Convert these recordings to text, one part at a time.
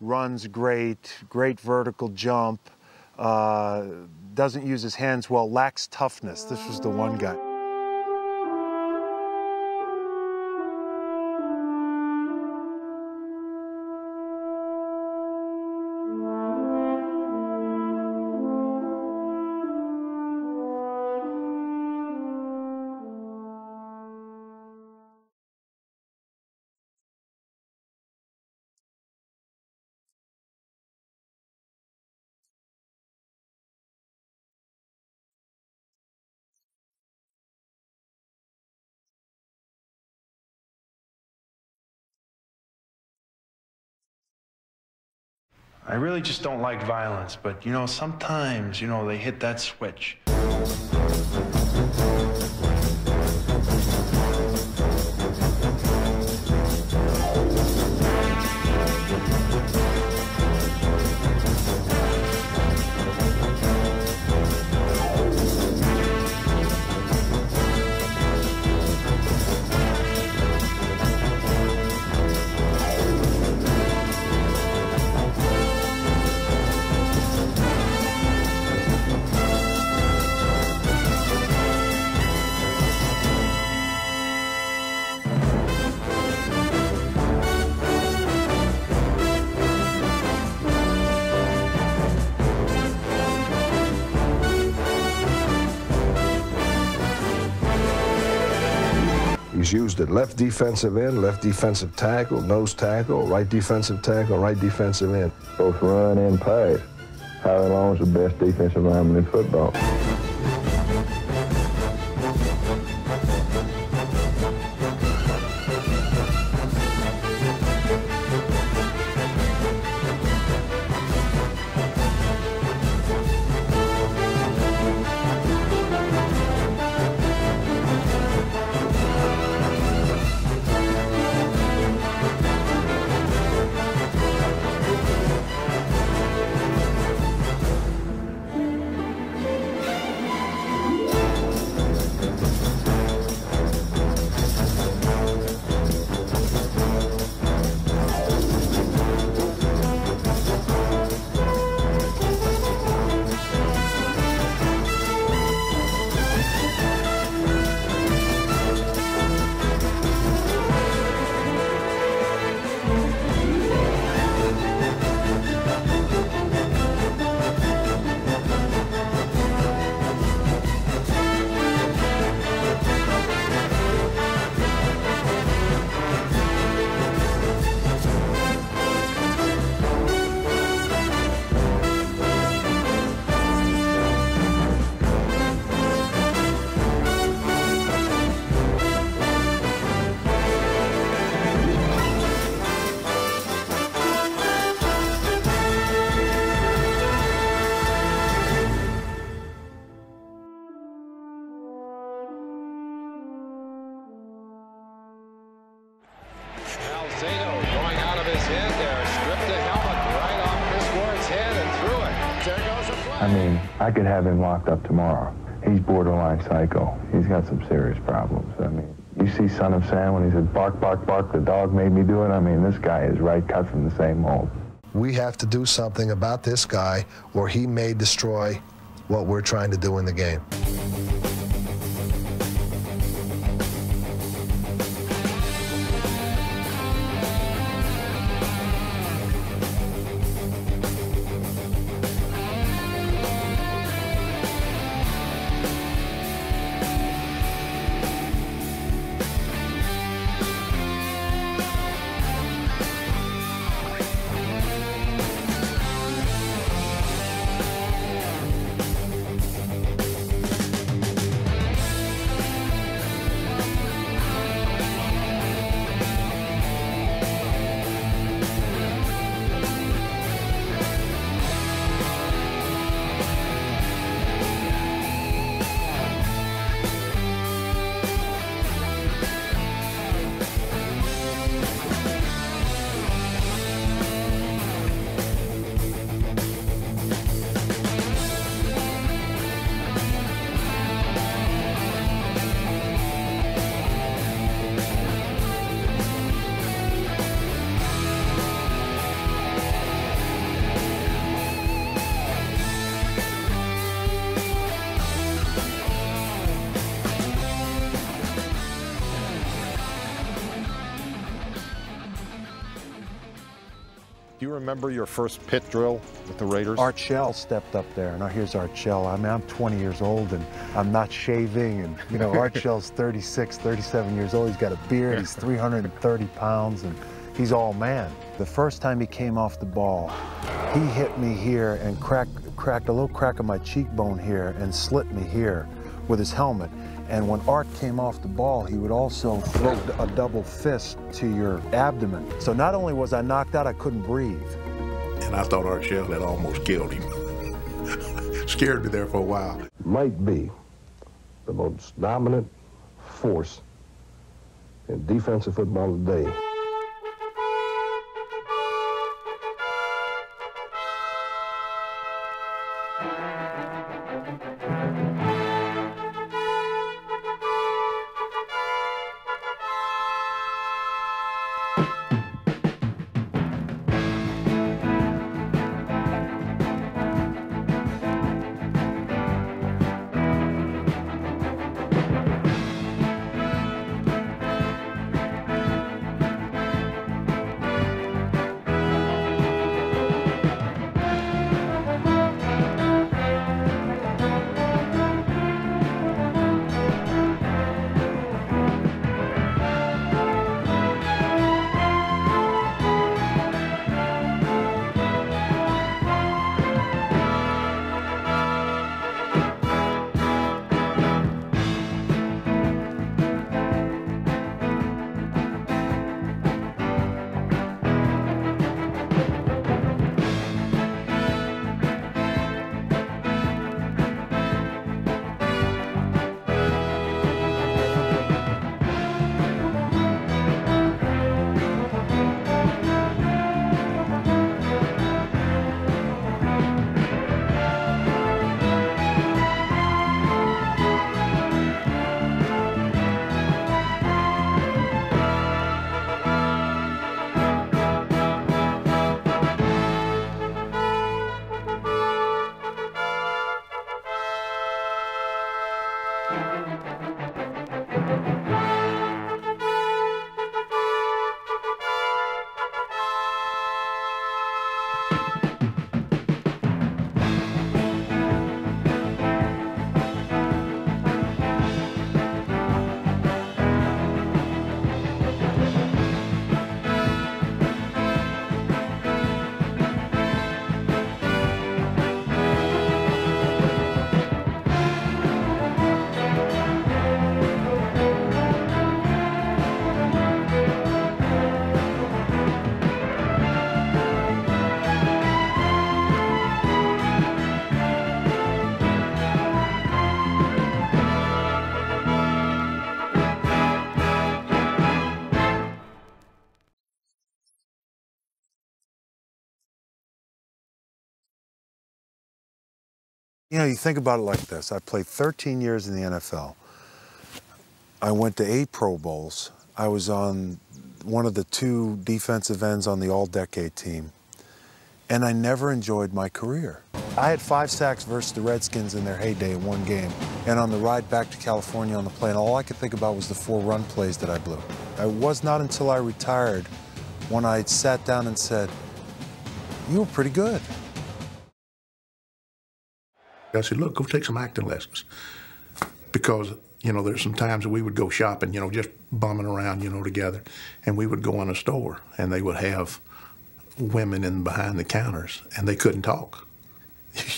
runs great, great vertical jump, doesn't use his hands well, lacks toughness. This was the one guy. I really just don't like violence, but, you know, sometimes, you know, they hit that switch. Used at left defensive end, left defensive tackle, nose tackle, right defensive tackle, right defensive end. Both run and pass. Howie Long's the best defensive lineman in football. I could have him locked up tomorrow. He's borderline psycho. He's got some serious problems. I mean, you see Son of Sam when he said, bark, bark, bark, the dog made me do it. I mean, this guy is right cut from the same mold. We have to do something about this guy or he may destroy what we're trying to do in the game. Do you remember your first pit drill with the Raiders? Art Shell stepped up there. Now here's Art Shell. I mean, I'm 20 years old and I'm not shaving. And you know, Art Shell's 36, 37 years old. He's got a beard. He's 330 pounds and he's all man. The first time he came off the ball, he hit me here and cracked a little crack of my cheekbone here and slit me here with his helmet. And when Art came off the ball, he would also throw a double fist to your abdomen. So not only was I knocked out, I couldn't breathe. And I thought Art Shell had almost killed him. Scared me there for a while. Might be the most dominant force in defensive football today. You know, you think about it like this. I played 13 years in the NFL. I went to 8 Pro Bowls. I was on one of the 2 defensive ends on the All Decade Team. And I never enjoyed my career. I had 5 sacks versus the Redskins in their heyday in one game. And on the ride back to California on the plane, all I could think about was the 4 run plays that I blew. It was not until I retired when I sat down and said, "You were pretty good." I said, "Look, go take some acting lessons," because, you know, there's some times we would go shopping, you know, just bumming around, you know, together, and we would go in a store, and they would have women in behind the counters, and they couldn't talk.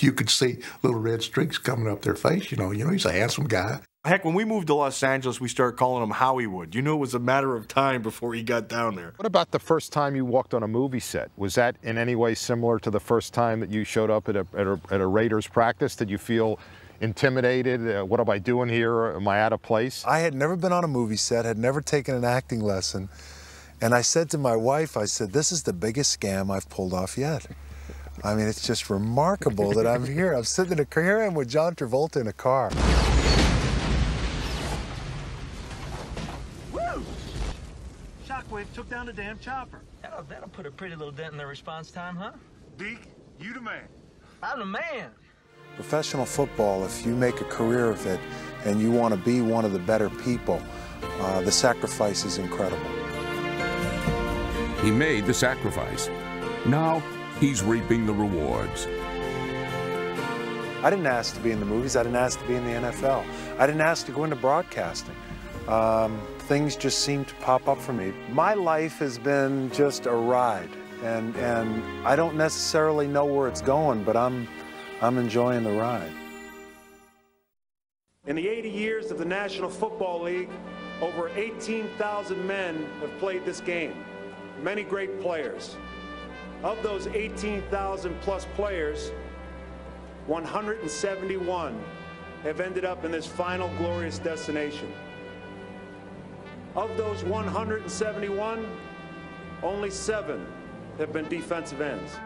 You could see little red streaks coming up their face, you know, he's a handsome guy. Heck, when we moved to Los Angeles, we started calling him Hollywood. You know, it was a matter of time before he got down there. What about the first time you walked on a movie set? Was that in any way similar to the first time that you showed up at a Raiders practice? Did you feel intimidated? What am I doing here? Am I out of place? I had never been on a movie set, had never taken an acting lesson. And I said to my wife, I said, "This is the biggest scam I've pulled off yet." I mean, it's just remarkable that I'm here. I'm sitting in a car, here I am with John Travolta in a car. Took down a damn chopper. That'll put a pretty little dent in their response time, huh? Deke, you the man. I'm the man. Professional football, if you make a career of it and you want to be one of the better people, the sacrifice is incredible. He made the sacrifice. Now, he's reaping the rewards. I didn't ask to be in the movies. I didn't ask to be in the NFL. I didn't ask to go into broadcasting. Things just seemed to pop up for me. My life has been just a ride, and I don't necessarily know where it's going, but I'm enjoying the ride. In the 80 years of the National Football League, over 18,000 men have played this game. Many great players. Of those 18,000 plus players, 171 have ended up in this final glorious destination. Of those 171, only 7 have been defensive ends.